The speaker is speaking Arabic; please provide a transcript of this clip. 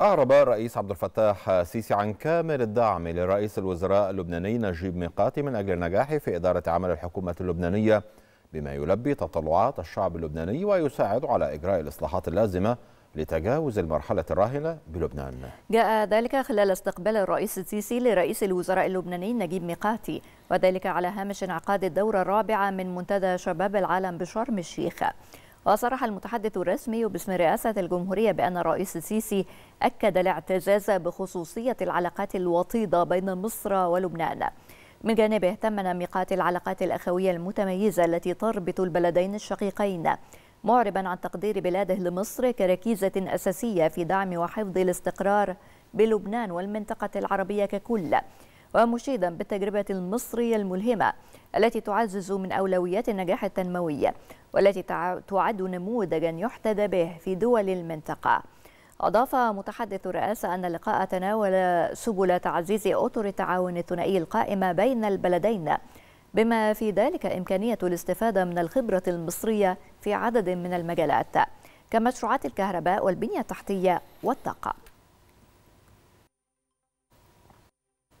أعرب الرئيس عبد الفتاح السيسي عن كامل الدعم لرئيس الوزراء اللبناني نجيب ميقاتي من أجل النجاح في إدارة عمل الحكومة اللبنانية بما يلبي تطلعات الشعب اللبناني ويساعد على إجراء الإصلاحات اللازمة لتجاوز المرحلة الراهنة بلبنان. جاء ذلك خلال استقبال الرئيس السيسي لرئيس الوزراء اللبناني نجيب ميقاتي، وذلك على هامش انعقاد الدورة الرابعة من منتدى شباب العالم بشرم الشيخ. وصرح المتحدث الرسمي باسم رئاسة الجمهورية بأن الرئيس السيسي أكد الاعتزاز بخصوصية العلاقات الوطيدة بين مصر ولبنان. من جانبه ثمن ميقاتي العلاقات الأخوية المتميزة التي تربط البلدين الشقيقين، معربا عن تقدير بلاده لمصر كركيزة أساسية في دعم وحفظ الاستقرار بلبنان والمنطقة العربية ككل، ومشيدا بالتجربة المصرية الملهمة التي تعزز من أولويات النجاح التنموي والتي تعد نموذجا يحتذى به في دول المنطقة. أضاف متحدث الرئاسة أن اللقاء تناول سبل تعزيز أطر التعاون الثنائي القائمة بين البلدين، بما في ذلك إمكانية الاستفادة من الخبرة المصرية في عدد من المجالات كمشروعات الكهرباء والبنية التحتية والطاقة.